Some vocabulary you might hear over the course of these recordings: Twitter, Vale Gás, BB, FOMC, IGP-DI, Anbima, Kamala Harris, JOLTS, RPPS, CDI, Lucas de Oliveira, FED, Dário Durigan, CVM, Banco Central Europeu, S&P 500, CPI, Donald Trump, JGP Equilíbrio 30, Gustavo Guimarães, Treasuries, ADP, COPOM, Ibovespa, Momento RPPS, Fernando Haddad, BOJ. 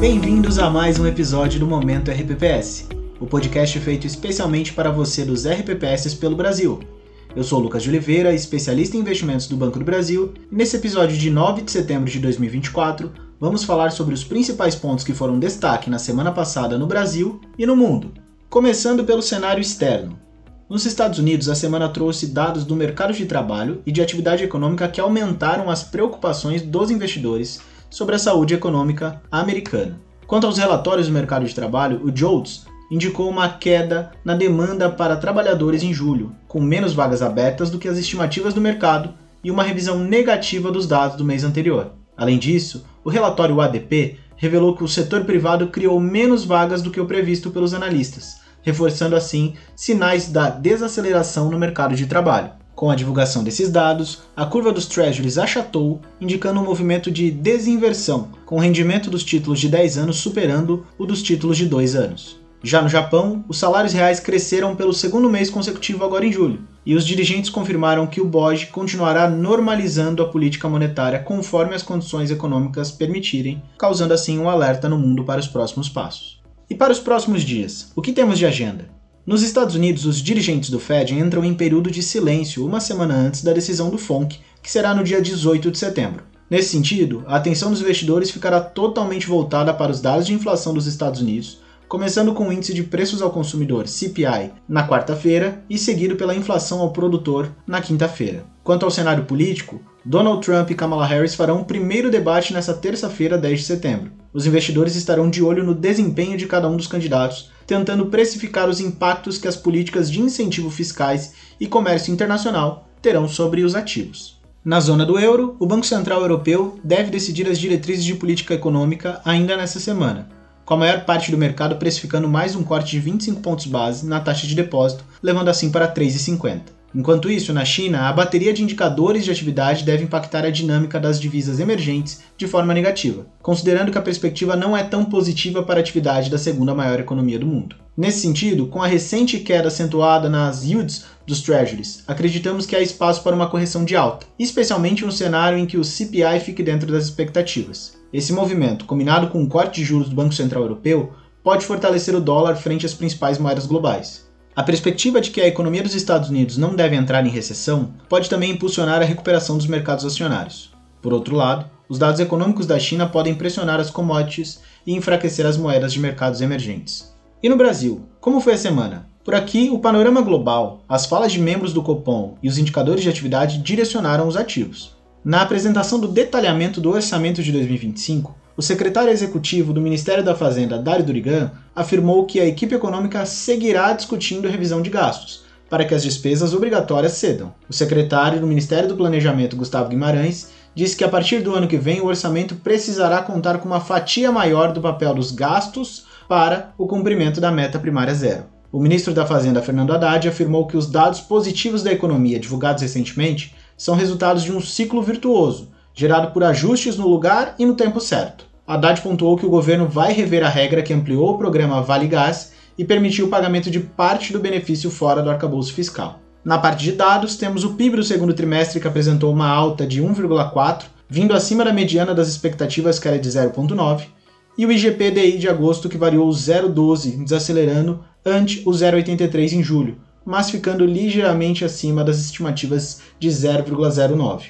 Bem-vindos a mais um episódio do Momento RPPS, o podcast feito especialmente para você dos RPPS pelo Brasil. Eu sou Lucas de Oliveira, especialista em investimentos do Banco do Brasil, e nesse episódio de 9 de setembro de 2024, vamos falar sobre os principais pontos que foram destaque na semana passada no Brasil e no mundo, começando pelo cenário externo. Nos Estados Unidos, a semana trouxe dados do mercado de trabalho e de atividade econômica que aumentaram as preocupações dos investidores sobre a saúde econômica americana. Quanto aos relatórios do mercado de trabalho, o JOLTS indicou uma queda na demanda para trabalhadores em julho, com menos vagas abertas do que as estimativas do mercado e uma revisão negativa dos dados do mês anterior. Além disso, o relatório ADP revelou que o setor privado criou menos vagas do que o previsto pelos analistas, reforçando assim sinais da desaceleração no mercado de trabalho. Com a divulgação desses dados, a curva dos Treasuries achatou, indicando um movimento de desinversão, com o rendimento dos títulos de 10 anos superando o dos títulos de 2 anos. Já no Japão, os salários reais cresceram pelo segundo mês consecutivo agora em julho, e os dirigentes confirmaram que o BOJ continuará normalizando a política monetária conforme as condições econômicas permitirem, causando assim um alerta no mundo para os próximos passos. E para os próximos dias, o que temos de agenda? Nos Estados Unidos, os dirigentes do FED entram em período de silêncio uma semana antes da decisão do FOMC, que será no dia 18 de setembro. Nesse sentido, a atenção dos investidores ficará totalmente voltada para os dados de inflação dos Estados Unidos, começando com o índice de preços ao consumidor, CPI, na quarta-feira e seguido pela inflação ao produtor, na quinta-feira. Quanto ao cenário político, Donald Trump e Kamala Harris farão o primeiro debate nesta terça-feira, 10 de setembro. Os investidores estarão de olho no desempenho de cada um dos candidatos, tentando precificar os impactos que as políticas de incentivo fiscais e comércio internacional terão sobre os ativos. Na zona do euro, o Banco Central Europeu deve decidir as diretrizes de política econômica ainda nesta semana, com a maior parte do mercado precificando mais um corte de 25 pontos base na taxa de depósito, levando assim para 3,50. Enquanto isso, na China, a bateria de indicadores de atividade deve impactar a dinâmica das divisas emergentes de forma negativa, considerando que a perspectiva não é tão positiva para a atividade da segunda maior economia do mundo. Nesse sentido, com a recente queda acentuada nas yields dos Treasuries, acreditamos que há espaço para uma correção de alta, especialmente no cenário em que o CPI fique dentro das expectativas. Esse movimento, combinado com o corte de juros do Banco Central Europeu, pode fortalecer o dólar frente às principais moedas globais. A perspectiva de que a economia dos Estados Unidos não deve entrar em recessão pode também impulsionar a recuperação dos mercados acionários. Por outro lado, os dados econômicos da China podem pressionar as commodities e enfraquecer as moedas de mercados emergentes. E no Brasil, como foi a semana? Por aqui, o panorama global, as falas de membros do COPOM e os indicadores de atividade direcionaram os ativos. Na apresentação do detalhamento do orçamento de 2025, o secretário executivo do Ministério da Fazenda, Dário Durigan, afirmou que a equipe econômica seguirá discutindo revisão de gastos, para que as despesas obrigatórias cedam. O secretário do Ministério do Planejamento, Gustavo Guimarães, disse que a partir do ano que vem o orçamento precisará contar com uma fatia maior do papel dos gastos para o cumprimento da meta primária zero. O ministro da Fazenda, Fernando Haddad, afirmou que os dados positivos da economia divulgados recentemente são resultados de um ciclo virtuoso, gerado por ajustes no lugar e no tempo certo. Haddad pontuou que o governo vai rever a regra que ampliou o programa Vale Gás e permitiu o pagamento de parte do benefício fora do arcabouço fiscal. Na parte de dados, temos o PIB do segundo trimestre, que apresentou uma alta de 1,4, vindo acima da mediana das expectativas, que era de 0,9, e o IGP-DI de agosto, que variou 0,12, desacelerando ante o 0,83 em julho, mas ficando ligeiramente acima das estimativas de 0,09.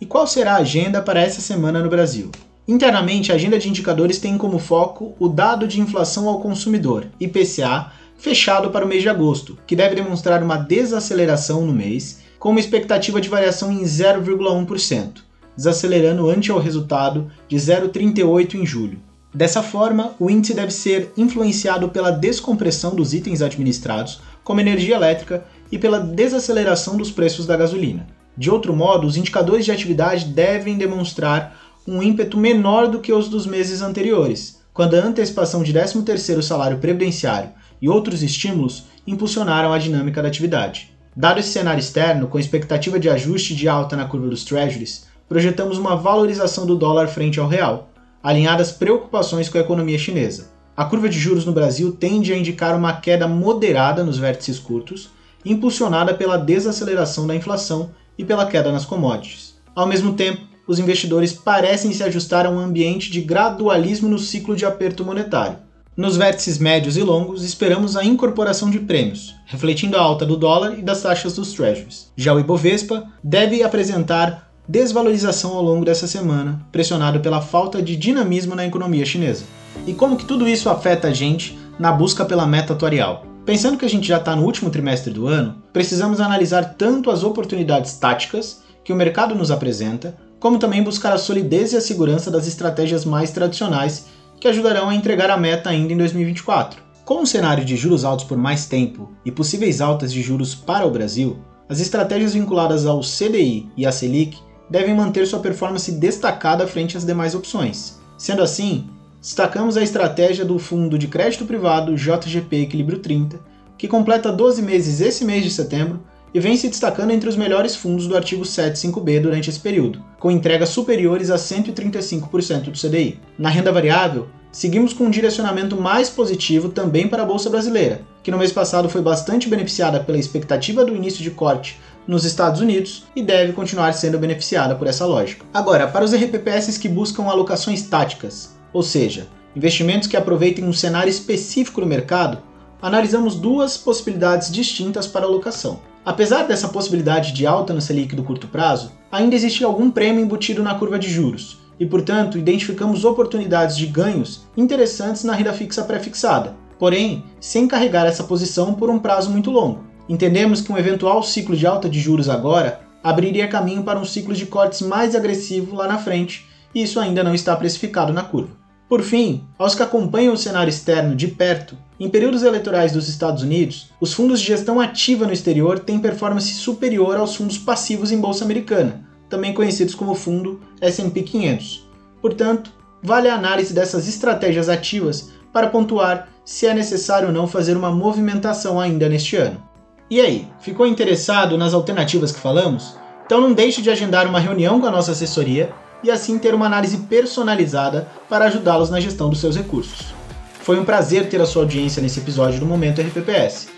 E qual será a agenda para essa semana no Brasil? Internamente, a agenda de indicadores tem como foco o dado de inflação ao consumidor, IPCA, fechado para o mês de agosto, que deve demonstrar uma desaceleração no mês, com uma expectativa de variação em 0,1%, desacelerando ante ao resultado de 0,38 em julho. Dessa forma, o índice deve ser influenciado pela descompressão dos itens administrados, como energia elétrica, e pela desaceleração dos preços da gasolina. De outro modo, os indicadores de atividade devem demonstrar um ímpeto menor do que os dos meses anteriores, quando a antecipação de 13º salário previdenciário e outros estímulos impulsionaram a dinâmica da atividade. Dado esse cenário externo, com expectativa de ajuste de alta na curva dos Treasuries, projetamos uma valorização do dólar frente ao real, alinhada às preocupações com a economia chinesa. A curva de juros no Brasil tende a indicar uma queda moderada nos vértices curtos, impulsionada pela desaceleração da inflação e pela queda nas commodities. Ao mesmo tempo, os investidores parecem se ajustar a um ambiente de gradualismo no ciclo de aperto monetário. Nos vértices médios e longos, esperamos a incorporação de prêmios, refletindo a alta do dólar e das taxas dos treasuries. Já o Ibovespa deve apresentar desvalorização ao longo dessa semana, pressionado pela falta de dinamismo na economia chinesa. E como que tudo isso afeta a gente na busca pela meta atuarial? Pensando que a gente já está no último trimestre do ano, precisamos analisar tanto as oportunidades táticas que o mercado nos apresenta, como também buscar a solidez e a segurança das estratégias mais tradicionais que ajudarão a entregar a meta ainda em 2024. Com um cenário de juros altos por mais tempo e possíveis altas de juros para o Brasil, as estratégias vinculadas ao CDI e à Selic devem manter sua performance destacada frente às demais opções. Sendo assim, destacamos a estratégia do Fundo de Crédito Privado JGP Equilíbrio 30, que completa 12 meses esse mês de setembro e vem se destacando entre os melhores fundos do artigo 75B durante esse período, com entregas superiores a 135% do CDI. Na renda variável, seguimos com um direcionamento mais positivo também para a Bolsa Brasileira, que no mês passado foi bastante beneficiada pela expectativa do início de corte nos Estados Unidos e deve continuar sendo beneficiada por essa lógica. Agora, para os RPPS que buscam alocações táticas, ou seja, investimentos que aproveitem um cenário específico do mercado, analisamos duas possibilidades distintas para alocação. Apesar dessa possibilidade de alta no Selic do curto prazo, ainda existe algum prêmio embutido na curva de juros, e portanto identificamos oportunidades de ganhos interessantes na renda fixa pré-fixada, porém sem carregar essa posição por um prazo muito longo. Entendemos que um eventual ciclo de alta de juros agora abriria caminho para um ciclo de cortes mais agressivo lá na frente, e isso ainda não está precificado na curva. Por fim, aos que acompanham o cenário externo de perto, em períodos eleitorais dos Estados Unidos, os fundos de gestão ativa no exterior têm performance superior aos fundos passivos em bolsa americana, também conhecidos como fundo S&P 500. Portanto, vale a análise dessas estratégias ativas para pontuar se é necessário ou não fazer uma movimentação ainda neste ano. E aí, ficou interessado nas alternativas que falamos? Então não deixe de agendar uma reunião com a nossa assessoria e assim ter uma análise personalizada para ajudá-los na gestão dos seus recursos. Foi um prazer ter a sua audiência nesse episódio do Momento RPPS.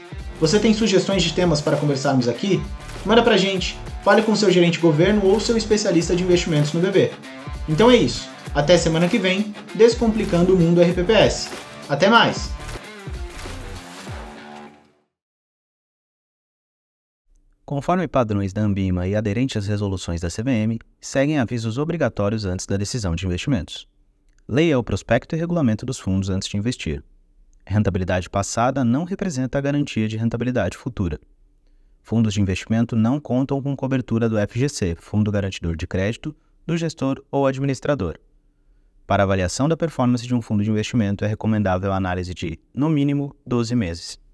Você tem sugestões de temas para conversarmos aqui? Manda pra gente, fale com seu gerente de governo ou seu especialista de investimentos no BB. Então é isso, até semana que vem, descomplicando o mundo RPPS. Até mais! Conforme padrões da Anbima e aderente às resoluções da CVM, seguem avisos obrigatórios antes da decisão de investimentos. Leia o prospecto e regulamento dos fundos antes de investir. Rentabilidade passada não representa a garantia de rentabilidade futura. Fundos de investimento não contam com cobertura do FGC, Fundo Garantidor de Crédito, do gestor ou administrador. Para avaliação da performance de um fundo de investimento é recomendável a análise de, no mínimo, 12 meses.